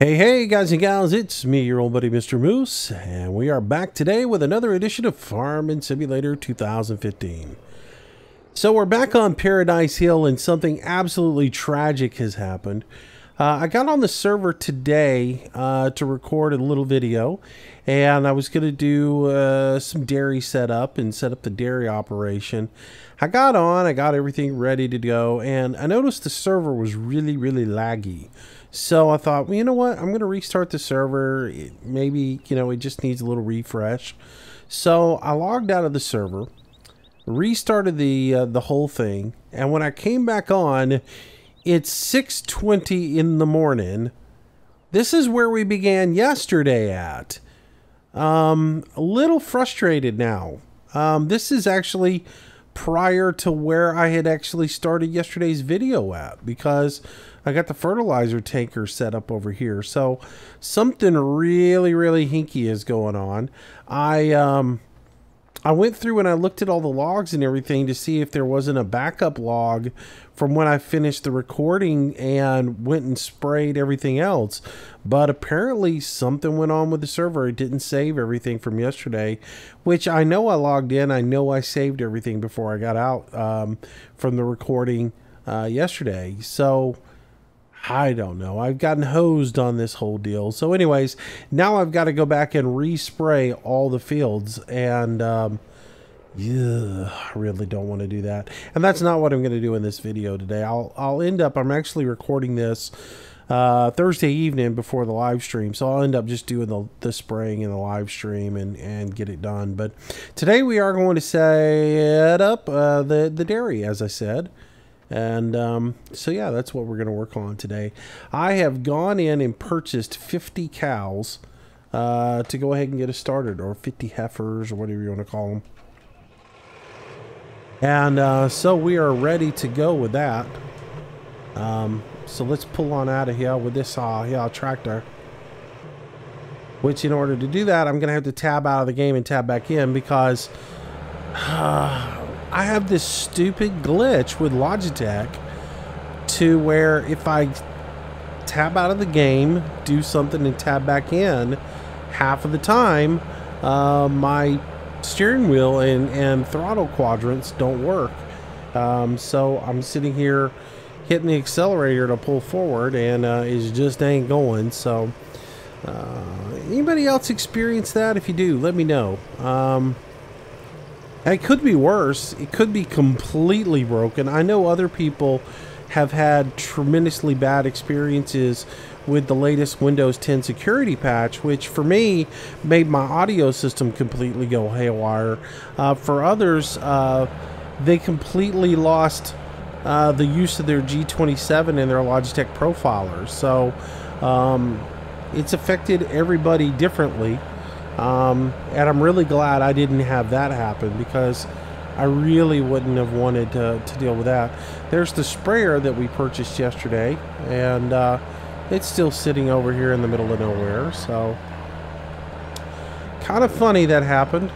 Hey guys and gals, it's me, your old buddy Mr. Moose, and we are back today with another edition of Farming Simulator 2015. So we're back on Paradise Hill and something absolutely tragic has happened. I got on the server today to record a little video, and I was going to do some dairy setup and set up the dairy operation. I got on, I got everything ready to go, and I noticed the server was really laggy. So I thought, well, you know what? I'm going to restart the server. Maybe, you know, it just needs a little refresh. So I logged out of the server, restarted the whole thing. And when I came back on, it's 6:20 in the morning. This is where we began yesterday at. A little frustrated now. This is actually prior to where I had actually started yesterday's video at, because I got the fertilizer tanker set up over here. So something really hinky is going on. I went through and I looked at all the logs and everything to see if there wasn't a backup log from when I finished the recording and went and sprayed everything else. But apparently something went on with the server. It didn't save everything from yesterday, which I know I logged in. I know I saved everything before I got out from the recording yesterday. So I don't know. I've gotten hosed on this whole deal. So anyways, now I've got to go back and respray all the fields. And yeah, I really don't want to do that. And that's not what I'm going to do in this video today. I'll end up, I'm actually recording this Thursday evening before the live stream. So I'll end up just doing the spraying in the live stream and get it done. But today we are going to set up the dairy, as I said. And so yeah, that's what we're going to work on today. I have gone in and purchased 50 cows to go ahead and get us started, or 50 heifers, or whatever you want to call them. And so we are ready to go with that. So let's pull on out of here with this tractor. Which, in order to do that, I'm going to have to tab out of the game and tab back in, because I have this stupid glitch with Logitech to where if I tab out of the game, do something and tab back in, half of the time my steering wheel and throttle quadrants don't work. So I'm sitting here hitting the accelerator to pull forward, and it just ain't going. So anybody else experience that? If you do, let me know. It could be worse. It could be completely broken. I know other people have had tremendously bad experiences with the latest Windows 10 security patch, which for me made my audio system completely go haywire. For others, they completely lost the use of their G27 and their Logitech profilers. So it's affected everybody differently. And I'm really glad I didn't have that happen, because I really wouldn't have wanted to deal with that. There's the sprayer that we purchased yesterday, and it's still sitting over here in the middle of nowhere. So kind of funny that happened.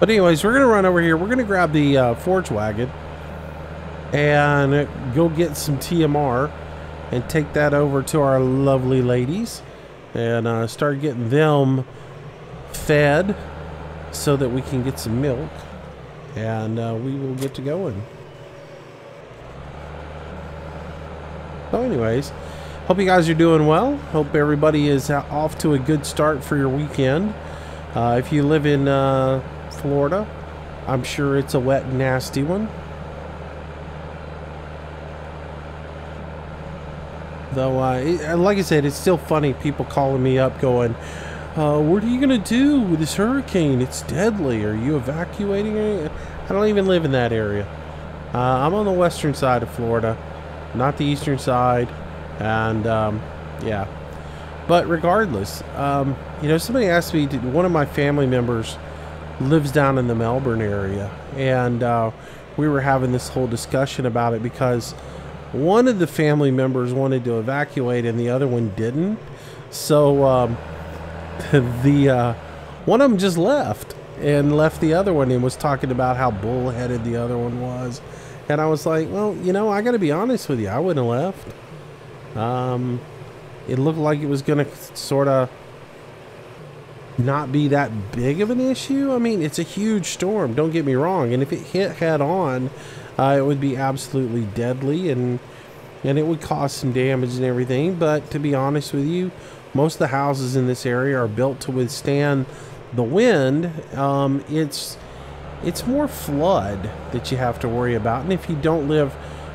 But anyways, we're gonna run over here. We're gonna grab the forage wagon and go get some TMR and take that over to our lovely ladies. And start getting them fed so that we can get some milk, and we will get to going. So anyways, hope you guys are doing well. Hope everybody is off to a good start for your weekend. If you live in Florida, I'm sure it's a wet, nasty one. Though, like I said, it's still funny, people calling me up going, what are you going to do with this hurricane? It's deadly. Are you evacuating? I don't even live in that area. I'm on the western side of Florida, not the eastern side. And, yeah. But regardless, you know, somebody asked me, one of my family members lives down in the Melbourne area. And we were having this whole discussion about it, because one of the family members wanted to evacuate and the other one didn't. So one of them just left and left the other one, and was talking about how bullheaded the other one was. And I was like, well, you know, I got to be honest with you. I wouldn't have left. It looked like it was going to sort of not be that big of an issue. I mean, it's a huge storm, don't get me wrong, and if it hit head on, it would be absolutely deadly, and it would cause some damage and everything. But to be honest with you, most of the houses in this area are built to withstand the wind. It's more flood that you have to worry about, and if you don't live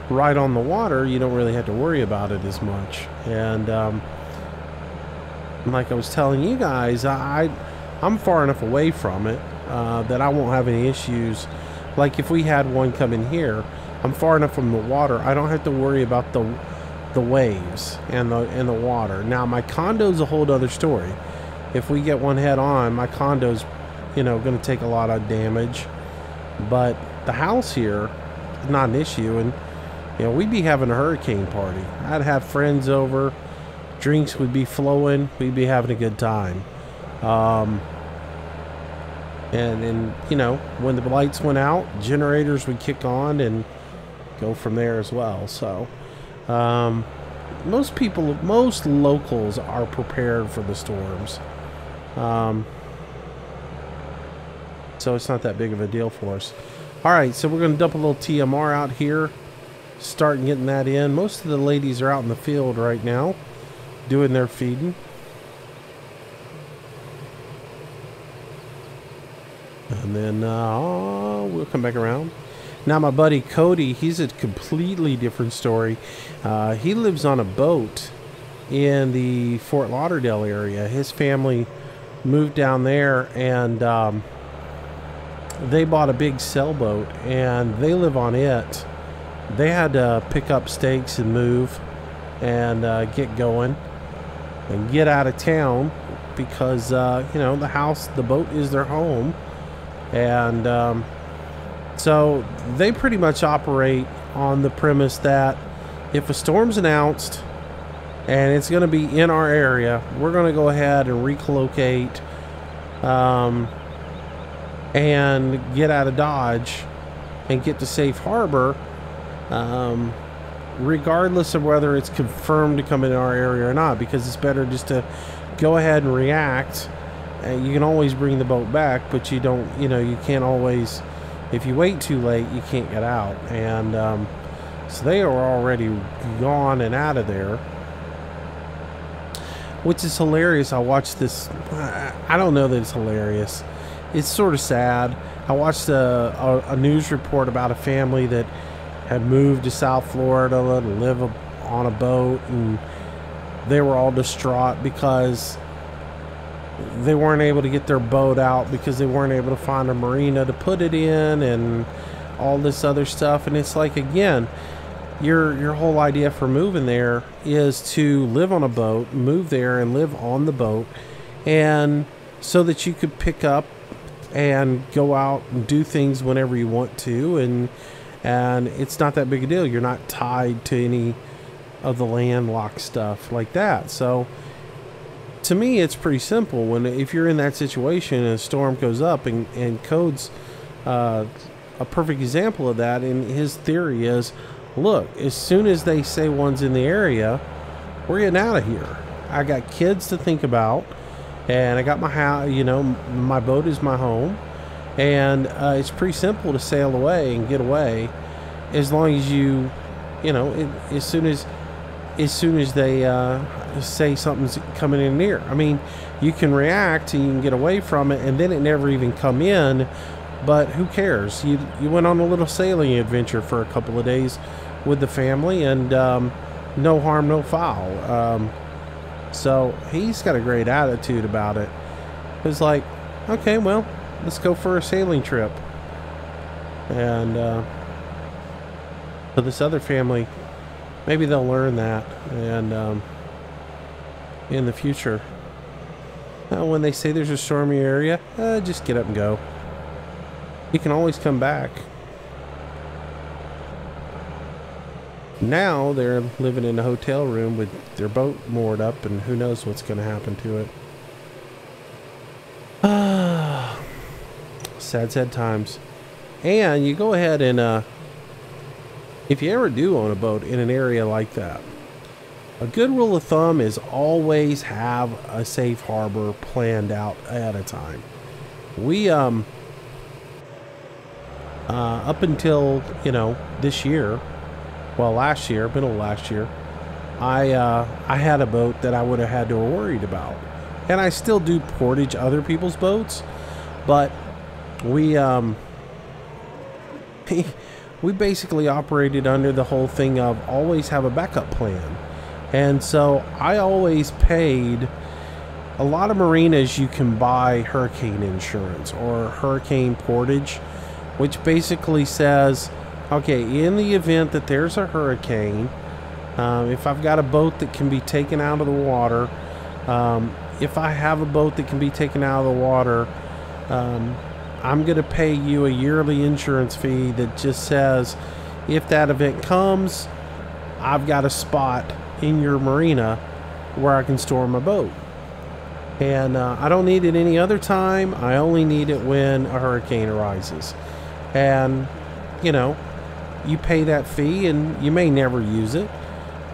right on the water, you don't really have to worry about it as much. And like I was telling you guys, I'm far enough away from it that I won't have any issues. Like if we had one come in here, I'm far enough from the water, I don't have to worry about the waves and the water. Now my condo's a whole other story. If we get one head on, my condo's, you know, going to take a lot of damage, but the house here is not an issue. And you know, we'd be having a hurricane party. I'd have friends over, drinks would be flowing, we'd be having a good time. And you know, when the lights went out, generators would kick on and go from there as well. So most locals are prepared for the storms, so it's not that big of a deal for us. All right, so we're going to dump a little TMR out here, start getting that in. Most of the ladies are out in the field right now doing their feeding. And then we'll come back around. Now my buddy Cody, he's a completely different story. He lives on a boat in the Fort Lauderdale area. His family moved down there, and they bought a big sailboat and they live on it. They had to pick up stakes and move and get going and get out of town, because you know, the boat is their home. And so they pretty much operate on the premise that if a storm's announced and it's going to be in our area, we're going to go ahead and relocate and get out of Dodge and get to safe harbor, regardless of whether it's confirmed to come in our area or not, because it's better just to go ahead and react. And you can always bring the boat back, but you don't, you know, you can't always, if you wait too late, you can't get out. And so they are already gone and out of there, which is hilarious. I watched this, I don't know that it's hilarious, it's sort of sad. I watched a news report about a family that had moved to South Florida to live on a boat, and they were all distraught because they weren't able to get their boat out because they weren't able to find a marina to put it in and all this other stuff. And it's like, again, your whole idea for moving there is to live on a boat, move there and live on the boat, and so that you could pick up and go out and do things whenever you want to, and it's not that big a deal. You're not tied to any of the landlocked stuff like that. So to me, it's pretty simple. If you're in that situation and a storm goes up, and Code's a perfect example of that, and his theory is, look, as soon as they say one's in the area, we're getting out of here. I got kids to think about, and I got my house, you know, my boat is my home, and it's pretty simple to sail away and get away, as long as you know, as soon as they say something's coming in near. I mean, you can react and you can get away from it, and then it never even come in. But who cares? You went on a little sailing adventure for a couple of days with the family, and no harm, no foul. So he's got a great attitude about it. It's like, okay, well, let's go for a sailing trip. And so this other family, maybe they'll learn that, and in the future, when they say there's a stormy area, just get up and go. You can always come back. Now they're living in a hotel room with their boat moored up, and who knows what's going to happen to it. Sad times. And you go ahead and if you ever do own a boat in an area like that, A good rule of thumb is always have a safe harbor planned out at a time. We, up until, you know, this year, well, last year, middle of last year, I had a boat that I would have had to have worried about. And I still do portage other people's boats, but we, we basically operated under the whole thing of always have a backup plan. And so I always paid a lot of marinas. You can buy hurricane insurance or hurricane portage, which basically says, okay, in the event that there's a hurricane, if I've got a boat that can be taken out of the water, if I have a boat that can be taken out of the water, I'm going to pay you a yearly insurance fee that just says, if that event comes, I've got a spot in your marina where I can store my boat. And I don't need it any other time. I only need it when a hurricane arises. And, you know, you pay that fee and you may never use it,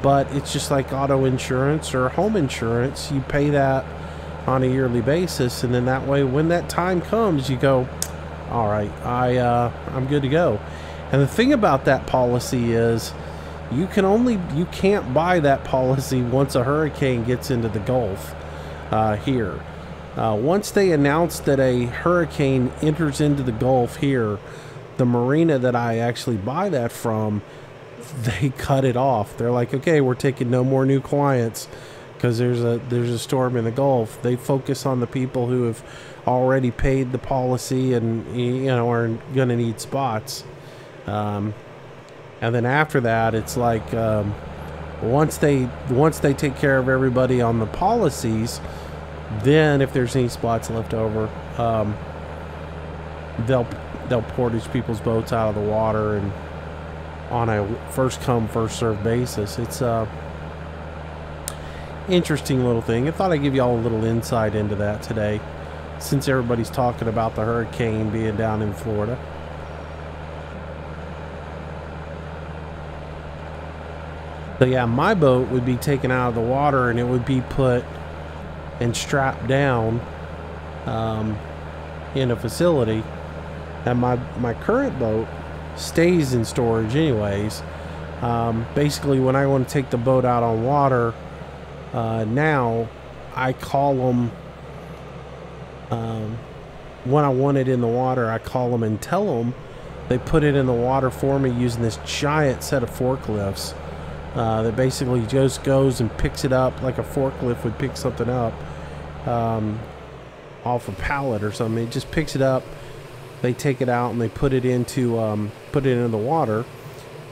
but it's just like auto insurance or home insurance. You pay that on a yearly basis, and then that way when that time comes, you go, all right, I'm good to go. And the thing about that policy is, you can't buy that policy once a hurricane gets into the Gulf here. Once they announce that a hurricane enters into the Gulf here, the marina that I actually buy that from, they cut it off. They're like, okay, we're taking no more new clients because there's a storm in the Gulf. They focus on the people who have already paid the policy and, you know, are going to need spots. And then after that, it's like once they take care of everybody on the policies, then if there's any spots left over, they'll portage people's boats out of the water and on a first come first served basis. It's a interesting little thing. I thought I'd give you all a little insight into that today, since everybody's talking about the hurricane being down in Florida. So yeah, my boat would be taken out of the water and it would be put and strapped down in a facility. And my current boat stays in storage anyways. Basically, when I want to take the boat out on water, now I call them, when I want it in the water, I call them and tell them they put it in the water for me using this giant set of forklifts. That basically just goes and picks it up like a forklift would pick something up off a pallet or something. It just picks it up. They take it out and they put it into the water.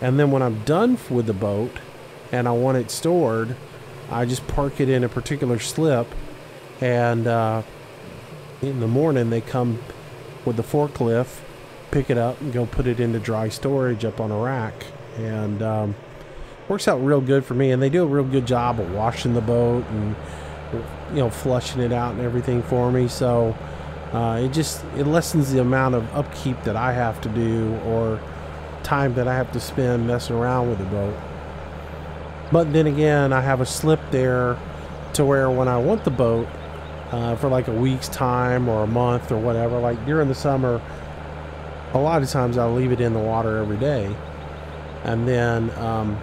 And then when I'm done with the boat and I want it stored, I just park it in a particular slip. And in the morning they come with the forklift, pick it up, and go put it into dry storage up on a rack. And works out real good for me, and they do a real good job of washing the boat and, you know, flushing it out and everything for me. So it lessens the amount of upkeep that I have to do or time that I have to spend messing around with the boat. But then again, I have a slip there to where when I want the boat for like a week's time or a month or whatever, like during the summer, a lot of times I'll leave it in the water every day. And then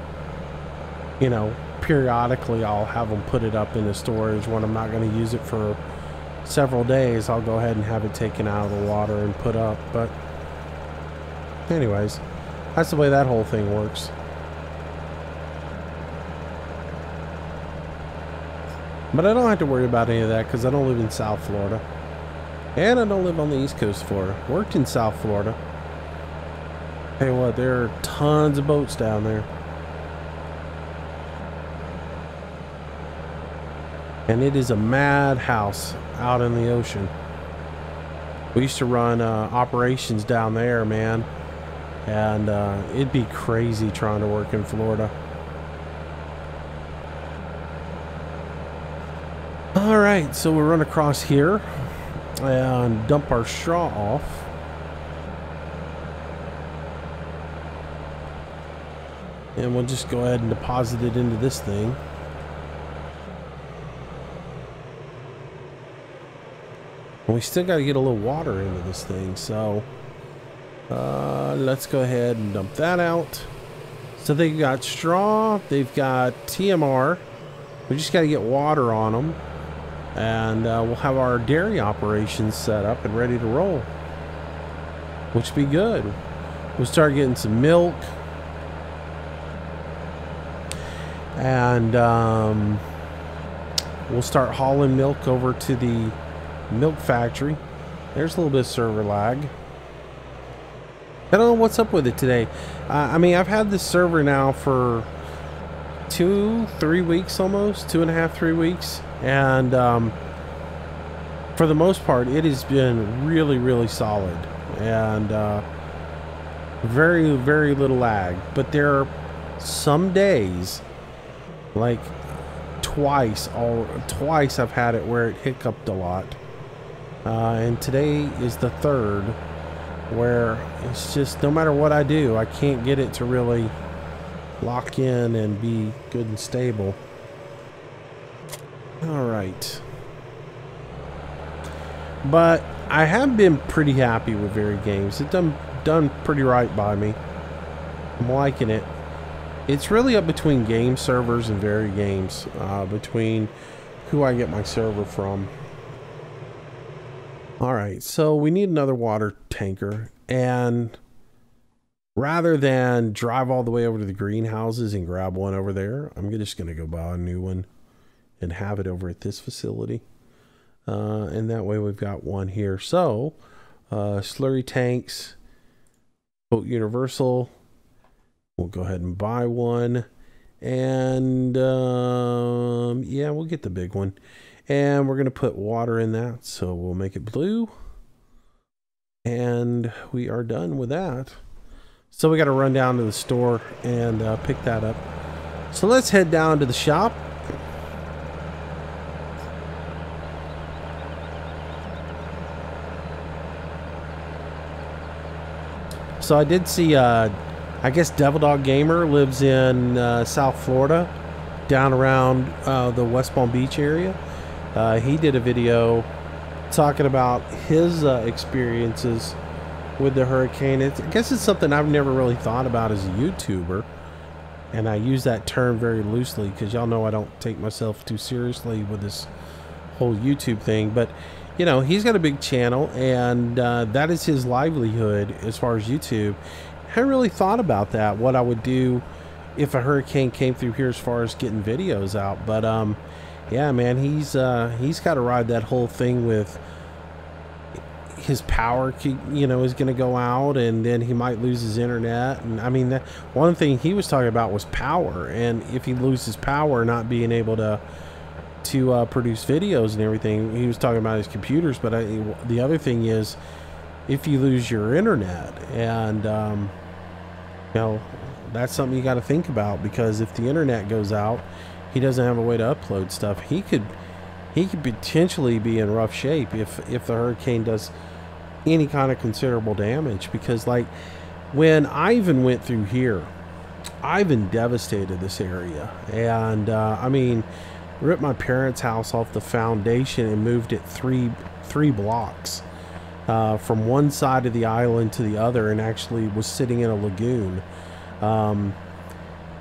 you know, periodically I'll have them put it up into storage. When I'm not going to use it for several days, I'll go ahead and have it taken out of the water and put up. But anyways, that's the way that whole thing works. But I don't have to worry about any of that because I don't live in South Florida. And I don't live on the East Coast of Florida. Worked in South Florida. Hey, what, there are tons of boats down there. And it is a madhouse out in the ocean. We used to run operations down there, man. And it'd be crazy trying to work in Florida. All right, so we'll run across here and dump our straw off. And we'll just go ahead and deposit it into this thing. And we still got to get a little water into this thing, so let's go ahead and dump that out. So they've got straw, they've got TMR. We just got to get water on them, and we'll have our dairy operations set up and ready to roll, which would be good. We'll start getting some milk, and we'll start hauling milk over to the milk factory. There's a little bit of server lag. I don't know what's up with it today. I mean, I've had this server now for 2-3 weeks almost, 2.5-3 weeks, and for the most part it has been really solid, and very little lag. But there are some days, like twice I've had it where it hiccuped a lot, and today is the third where it's just no matter what I do, I can't get it to really lock in and be good and stable. All right, but I have been pretty happy with Very Games. It's done pretty right by me. I'm liking it. It's really up between game servers and Very Games, between who I get my server from. All right, so we need another water tanker, and rather than drive all the way over to the greenhouses and grab one over there, I'm just going to go buy a new one and have it over at this facility. And that way we've got one here. So slurry tanks, Boat Universal, we'll go ahead and buy one. And yeah, we'll get the big one. And we're going to put water in that, so we'll make it blue. And we are done with that. So we got to run down to the store and pick that up. So let's head down to the shop. So I did see, I guess Devil Dog Gamer lives in South Florida, down around the West Palm Beach area. He did a video talking about his experiences with the hurricane. I guess it's something I've never really thought about as a YouTuber, and I use that term very loosely because y'all know I don't take myself too seriously with this whole YouTube thing. But you know, he's got a big channel, and that is his livelihood as far as YouTube. I really thought about that, what I would do if a hurricane came through here as far as getting videos out. But yeah, man, he's got to ride that whole thing with his power, you know, is going to go out, and then he might lose his internet. And I mean, that one thing he was talking about was power, and if he loses power, not being able to produce videos and everything. He was talking about his computers, but the other thing is if you lose your internet, and you know, that's something you got to think about, because if the internet goes out, he doesn't have a way to upload stuff. He could potentially be in rough shape if the hurricane does any kind of considerable damage. Because like when Ivan went through here, Ivan devastated this area, and I mean, ripped my parents' house off the foundation and moved it three blocks from one side of the island to the other, and actually was sitting in a lagoon.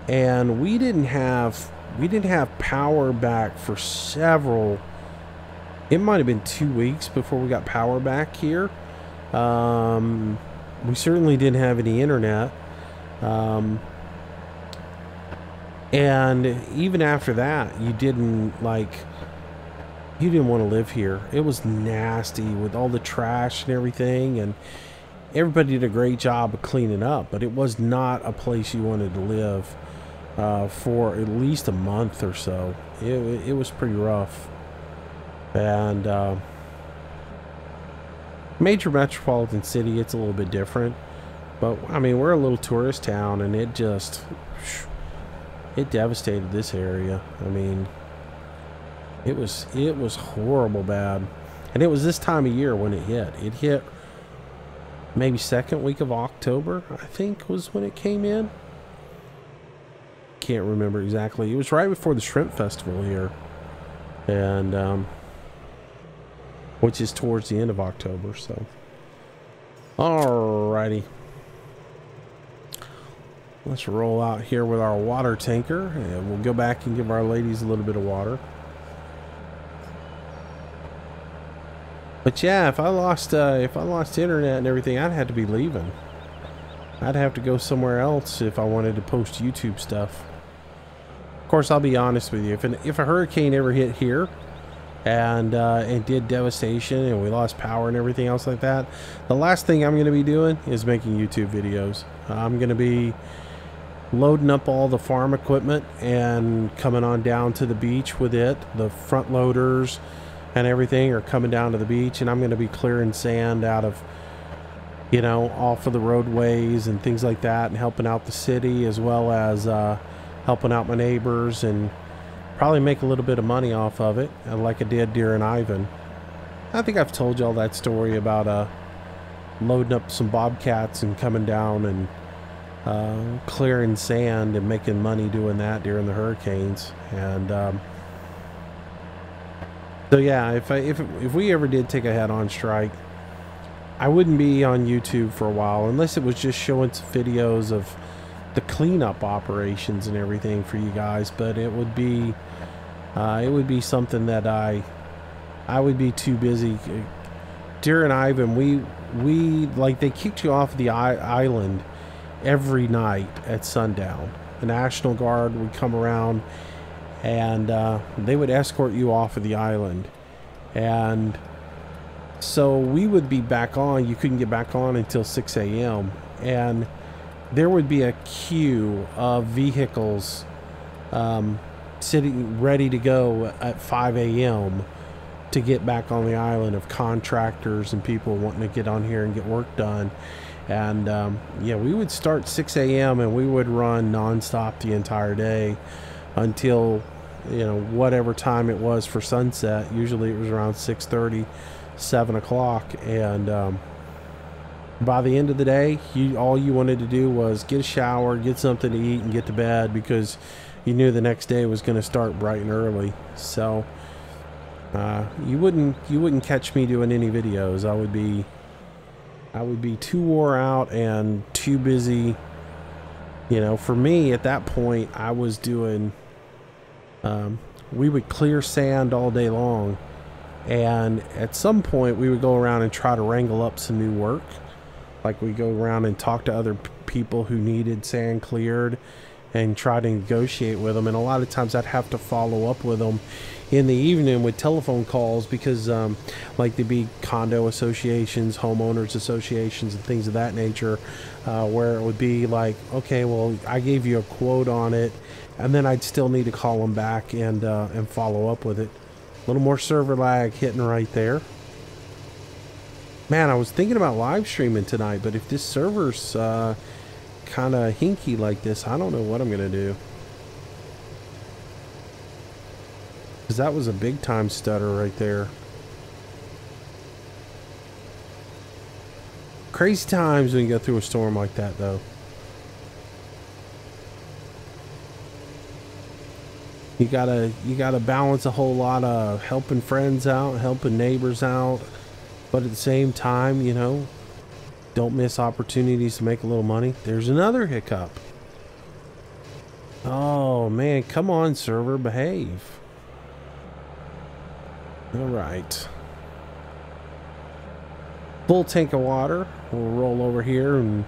And we didn't have power back for several, it might have been 2 weeks before we got power back here. We certainly didn't have any internet, and even after that, you didn't want to live here. It was nasty with all the trash and everything, and everybody did a great job of cleaning up, but it was not a place you wanted to live for at least a month or so. It was pretty rough, and major metropolitan city, it's a little bit different, but I mean, we're a little tourist town, and it devastated this area. I mean, it was horrible bad, and it was this time of year when it hit maybe second week of October, I think, was when it came in. Can't remember exactly. It was right before the shrimp festival here, and which is towards the end of October. So, alrighty, let's roll out here with our water tanker, and we'll go back and give our ladies a little bit of water. But yeah, if I lost internet and everything, I'd have to be leaving. I'd have to go somewhere else if I wanted to post YouTube stuff. Of course, I'll be honest with you. If a hurricane ever hit here and did devastation and we lost power and everything else like that, the last thing I'm going to be doing is making YouTube videos. I'm going to be loading up all the farm equipment and coming on down to the beach with it. The front loaders and everything are coming down to the beach, and I'm going to be clearing sand out of, you know, off of the roadways and things like that, and helping out the city as well as helping out my neighbors, and probably make a little bit of money off of it, like I did during Ivan. I think I've told y'all that story about loading up some bobcats and coming down and clearing sand and making money doing that during the hurricanes. And so yeah, if we ever did take a head-on strike, I wouldn't be on YouTube for a while, unless it was just showing some videos of the cleanup operations and everything for you guys. But it would be something that I would be too busy. Darren Ivan, we like, they kicked you off the island every night at sundown. The National Guard would come around, and they would escort you off of the island, and so we would be back on. You couldn't get back on until 6 a.m. and there would be a queue of vehicles sitting ready to go at 5 a.m. to get back on the island, of contractors and people wanting to get on here and get work done. And yeah, we would start 6 a.m. and we would run non-stop the entire day until, you know, whatever time it was for sunset. Usually it was around 6:30, 7 o'clock, and by the end of the day, all you wanted to do was get a shower, get something to eat, and get to bed, because you knew the next day was going to start bright and early. So you wouldn't catch me doing any videos. I would be too wore out and too busy. You know, for me at that point, I was doing, we would clear sand all day long, and at some point we would go around and try to wrangle up some new work. Like, we go around and talk to other people who needed sand cleared and try to negotiate with them. And a lot of times I'd have to follow up with them in the evening with telephone calls, because like, there'd be condo associations, homeowners associations, and things of that nature, where it would be like, okay, well, I gave you a quote on it, and then I'd still need to call them back and follow up with it. A little more server lag hitting right there. Man, I was thinking about live streaming tonight, but if this server's kind of hinky like this, I don't know what I'm gonna do, because that was a big time stutter right there. Crazy times when you go through a storm like that, though. You gotta balance a whole lot of helping friends out, helping neighbors out, but at the same time, you know, don't miss opportunities to make a little money. There's another hiccup. Oh man, come on, server, behave. All right, full tank of water. We'll roll over here and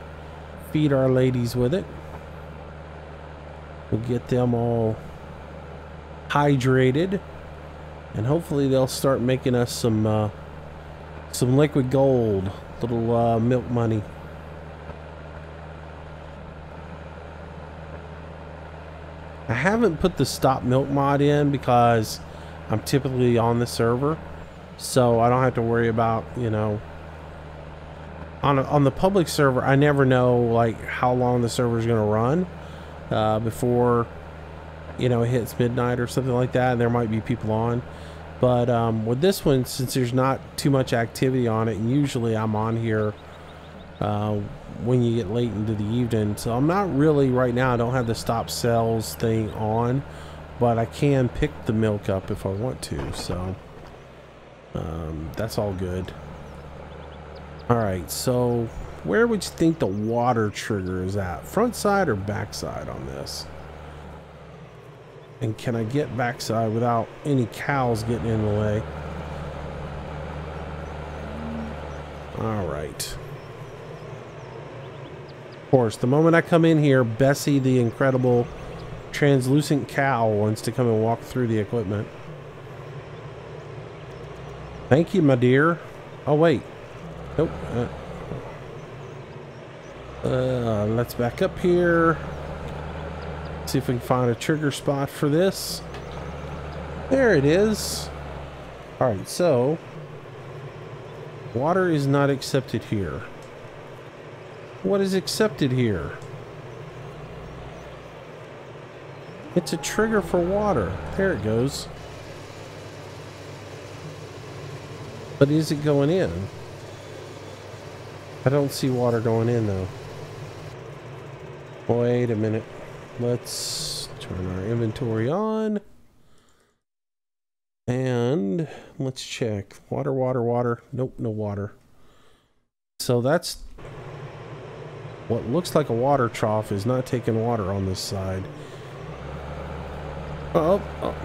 feed our ladies with it. We'll get them all hydrated, and hopefully they'll start making us some liquid gold, little milk money. I haven't put the stop milk mod in because I'm typically on the server, so I don't have to worry about, you know, on the public server, I never know like how long the server is going to run before, you know, it hits midnight or something like that, and there might be people on. But with this one, since there's not too much activity on it, and usually I'm on here when you get late into the evening, so I'm not really right now. I don't have the stop sales thing on, but I can pick the milk up if I want to. So That's all good. Alright, so where would you think the water trigger is at? Front side or back side on this? And can I get back side without any cows getting in the way? Alright. Of course, the moment I come in here, Bessie the incredible translucent cow wants to come and walk through the equipment. Thank you, my dear. Oh, wait. Nope. Let's back up here. See if we can find a trigger spot for this. There it is. Alright, so water is not accepted here. What is accepted here? It's a trigger for water. There it goes. But is it going in? I don't see water going in though. Wait a minute. Let's turn our inventory on. And let's check. Water, water, water. Nope, no water. So that's what looks like a water trough is not taking water on this side. Oh, oh.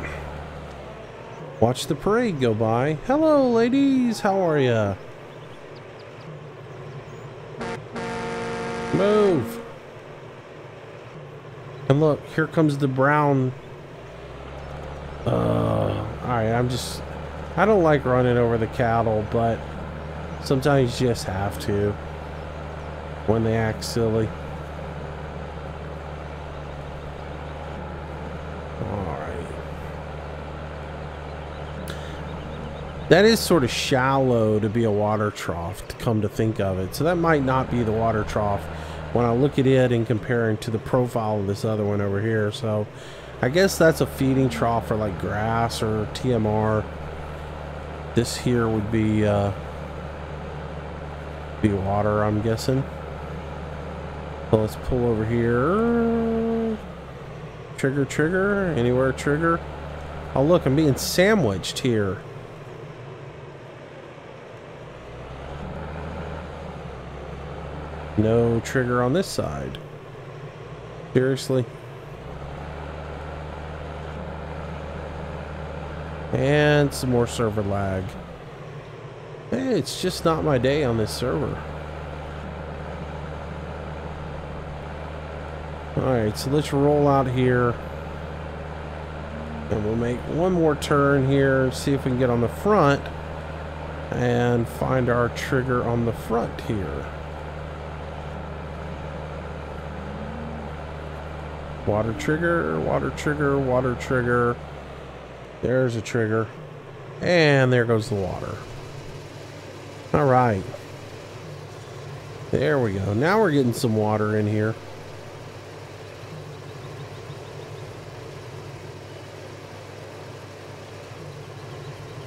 Watch the parade go by. Hello, ladies. How are ya? Move. And look, here comes the brown. Alright, I don't like running over the cattle, but sometimes you just have to when they act silly. Alright. That is sort of shallow to be a water trough, to come to think of it. So that might not be the water trough when I look at it and comparing to the profile of this other one over here. So I guess that's a feeding trough for like grass or TMR. This here would be water, I'm guessing. So let's pull over here. Trigger, trigger, anywhere trigger. Oh look, I'm being sandwiched here. No trigger on this side. Seriously. And some more server lag. Hey, it's just not my day on this server. Alright, so let's roll out here. And we'll make one more turn here. See if we can get on the front. And find our trigger on the front here. Water trigger, water trigger, water trigger. There's a trigger. And there goes the water. Alright. There we go. Now we're getting some water in here.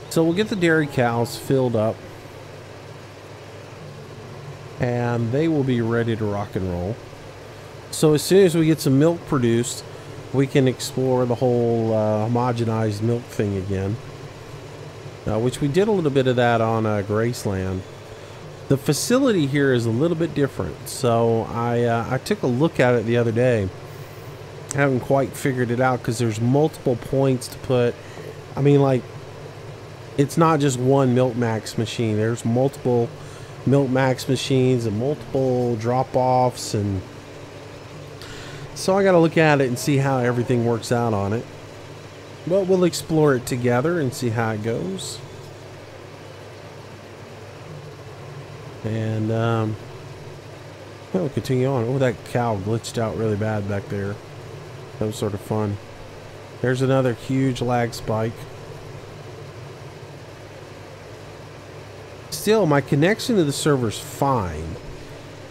So we'll get the dairy cows filled up. And they will be ready to rock and roll. So as soon as we get some milk produced, we can explore the whole homogenized milk thing again, which we did a little bit of that on Graceland. The facility here is a little bit different, so I took a look at it the other day. I haven't quite figured it out because there's multiple points to put. I mean, like, it's not just one Milk Max machine. There's multiple Milk Max machines and multiple drop-offs, and so I gotta look at it and see how everything works out on it. But we'll explore it together and see how it goes. And we'll continue on. Oh, that cow glitched out really bad back there. That was sort of fun. There's another huge lag spike. Still, my connection to the server's fine.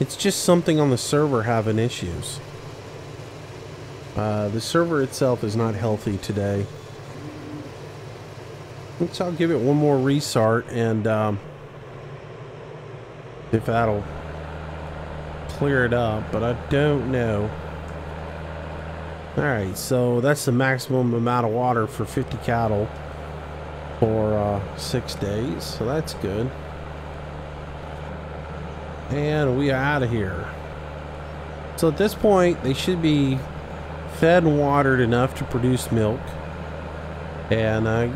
It's just something on the server having issues. The server itself is not healthy today. So I'll give it one more restart, and if that'll clear it up, but I don't know. Alright, so that's the maximum amount of water for 50 cattle. for 6 days, so that's good. And we are out of here. So at this point, they should be fed and watered enough to produce milk. And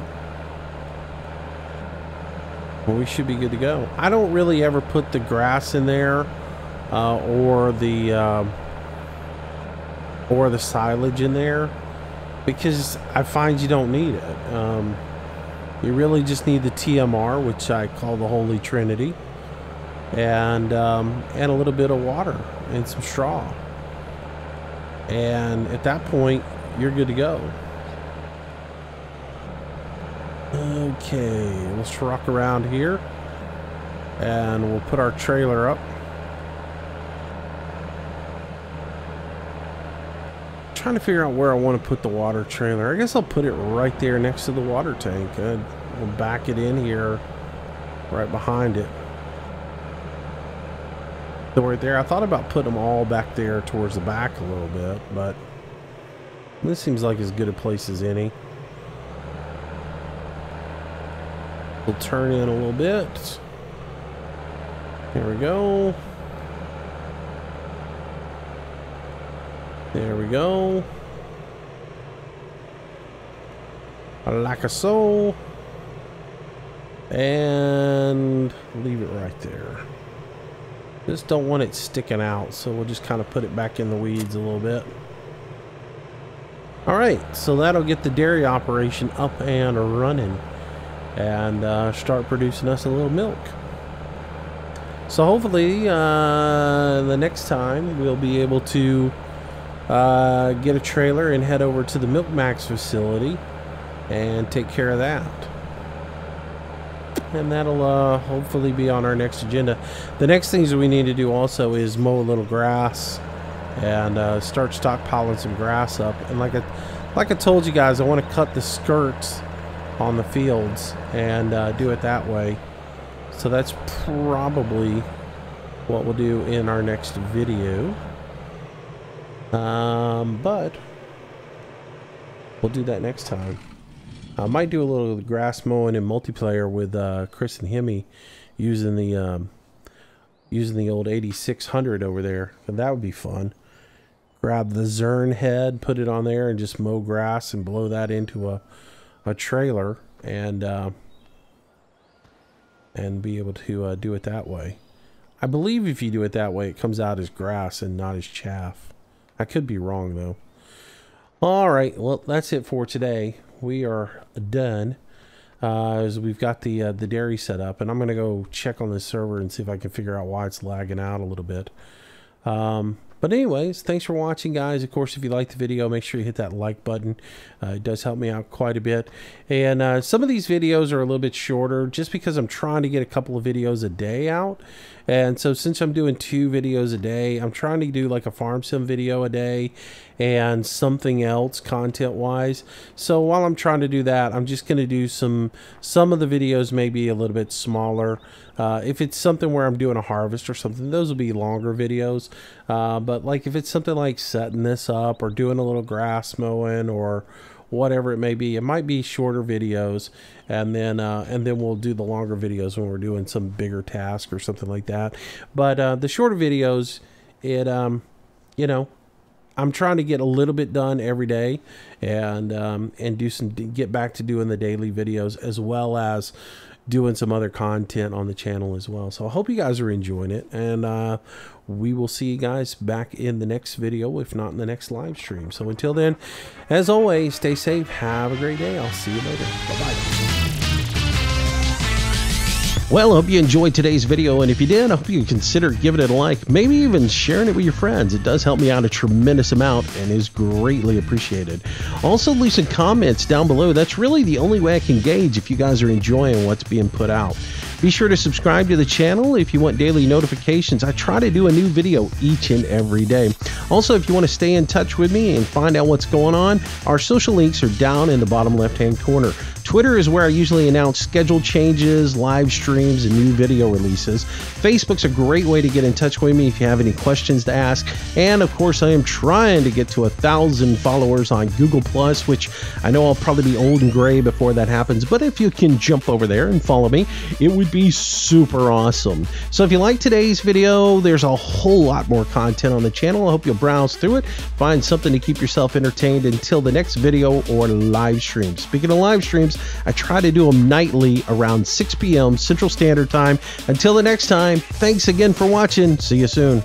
we should be good to go. I don't really ever put the grass in there or the silage in there, because I find you don't need it. You really just need the TMR, which I call the Holy Trinity, and a little bit of water and some straw, and at that point you're good to go. Okay, let's rock around here and we'll put our trailer up. I'm trying to figure out where I want to put the water trailer. I guess I'll put it right there next to the water tank. We'll back it in here right behind it. So right there, I thought about putting them all back there towards the back a little bit, but this seems like as good a place as any. We'll turn in a little bit. There we go. There we go. Like a soul. And leave it right there. Just don't want it sticking out, so we'll just kind of put it back in the weeds a little bit. All right, so that'll get the dairy operation up and running, and start producing us a little milk. So hopefully the next time we'll be able to get a trailer and head over to the Milk Max facility and take care of that. And that'll hopefully be on our next agenda. The next things that we need to do also is mow a little grass and start stockpiling some grass up. And like I told you guys, I want to cut the skirts on the fields and do it that way. So that's probably what we'll do in our next video, but we'll do that next time. I might do a little grass mowing in multiplayer with Chris and Hemi using the old 8600 over there, and that would be fun. Grab the Zern head, put it on there, and just mow grass and blow that into a trailer, and be able to do it that way. I believe if you do it that way, it comes out as grass and not as chaff. I could be wrong though. All right, well, that's it for today. We are done, as we've got the dairy set up, and I'm gonna go check on the server and see if I can figure out why it's lagging out a little bit. But anyways, thanks for watching, guys. Of course, if you liked the video, make sure you hit that like button. It does help me out quite a bit. And some of these videos are a little bit shorter just because I'm trying to get a couple of videos a day out. And so since I'm doing 2 videos a day, I'm trying to do like a farm sim video a day and something else content-wise. So while I'm trying to do that, I'm just going to do some of the videos maybe a little bit smaller. If it's something where I'm doing a harvest or something, those will be longer videos. But like if it's something like setting this up or doing a little grass mowing or whatever it may be, it might be shorter videos, and then we'll do the longer videos when we're doing some bigger task or something like that. But the shorter videos, it you know, I'm trying to get a little bit done every day, and do some, get back to doing the daily videos as well as doing some other content on the channel as well. So I hope you guys are enjoying it, and we will see you guys back in the next video, if not in the next live stream. So until then, as always, stay safe, have a great day. I'll see you later. Bye-bye. Well, I hope you enjoyed today's video, and if you did, I hope you consider giving it a like, maybe even sharing it with your friends. It does help me out a tremendous amount and is greatly appreciated. Also, leave some comments down below. That's really the only way I can gauge if you guys are enjoying what's being put out. Be sure to subscribe to the channel if you want daily notifications. I try to do a new video each and every day. Also, if you want to stay in touch with me and find out what's going on, our social links are down in the bottom left-hand corner. Twitter is where I usually announce schedule changes, live streams, and new video releases. Facebook's a great way to get in touch with me if you have any questions to ask. And of course, I am trying to get to 1,000 followers on Google+, which I know I'll probably be old and gray before that happens, but if you can jump over there and follow me, it would be super awesome. So if you like today's video, there's a whole lot more content on the channel. I hope you'll browse through it, find something to keep yourself entertained until the next video or live stream. Speaking of live streams, I try to do them nightly around 6 p.m. Central Standard Time. Until the next time, thanks again for watching. See you soon.